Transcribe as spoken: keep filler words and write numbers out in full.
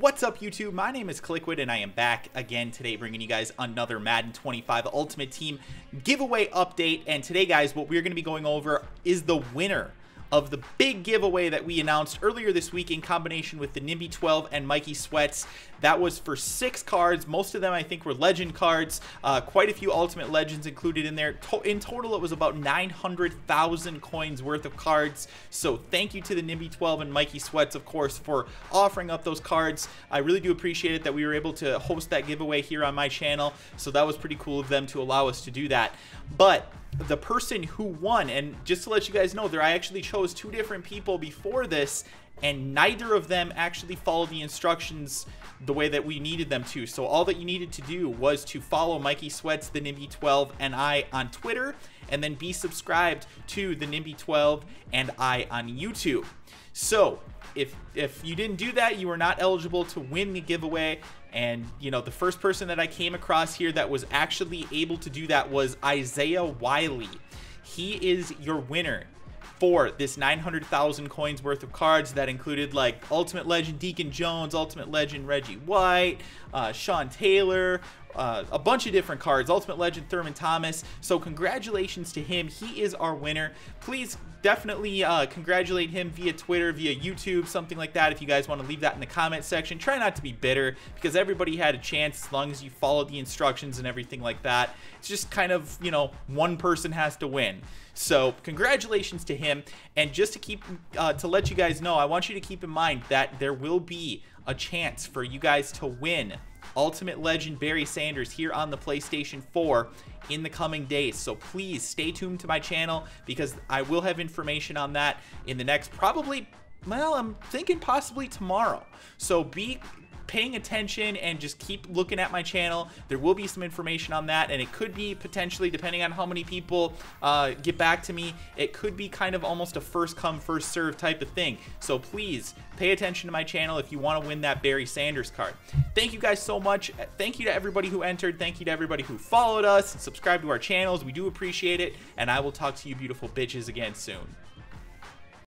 What's up, YouTube? My name is Clickwood, and I am back again today bringing you guys another Madden twenty-five Ultimate Team giveaway update. And today, guys, what we're going to be going over is the winner of the big giveaway that we announced earlier this week in combination with the TheNimbe twelve and Mikey Sweats. That was for six cards. Most of them, I think, were legend cards. Uh, quite a few Ultimate Legends included in there. To in total, it was about nine hundred thousand coins worth of cards. So thank you to the TheNimbe twelve and Mikey Sweats, of course, for offering up those cards. I really do appreciate it that we were able to host that giveaway here on my channel. So that was pretty cool of them to allow us to do that. But the person who won, and just to let you guys know, there I actually chose two different people before this, and neither of them actually followed the instructions the way that we needed them to. So all that you needed to do was to follow Mikey Sweats, the Nimbe twelve, and I on Twitter, and then be subscribed to the Nimbe twelve and I on YouTube. So if if you didn't do that, you were not eligible to win the giveaway. And, you know, the first person that I came across here that was actually able to do that was Isaiah Wiley. He is your winner for this nine hundred thousand coins worth of cards that included, like, Ultimate Legend Deacon Jones, Ultimate Legend Reggie White, uh, Sean Taylor, uh, a bunch of different cards, Ultimate Legend Thurman Thomas. So congratulations to him. He is our winner. Please definitely uh, congratulate him via Twitter, via YouTube, something like that. If you guys want to leave that in the comment section, try not to be bitter, because everybody had a chance as long as you followed the instructions and everything like that. It's just kind of, you know, one person has to win. So congratulations to him. And just to keep uh, to let you guys know, I want you to keep in mind that there will be a chance for you guys to win Ultimate Legend Barry Sanders here on the PlayStation four in the coming days. So please stay tuned to my channel, because I will have information on that in the next, probably, well, I'm thinking possibly tomorrow. So be paying attention and just keep looking at my channel. There will be some information on that, and it could be potentially, depending on how many people uh, get back to me, it could be kind of almost a first come first serve type of thing. So please pay attention to my channel if you want to win that Barry Sanders card. Thank you guys so much. Thank you to everybody who entered. Thank you to everybody who followed us and subscribed to our channels. We do appreciate it, and I will talk to you beautiful bitches again soon.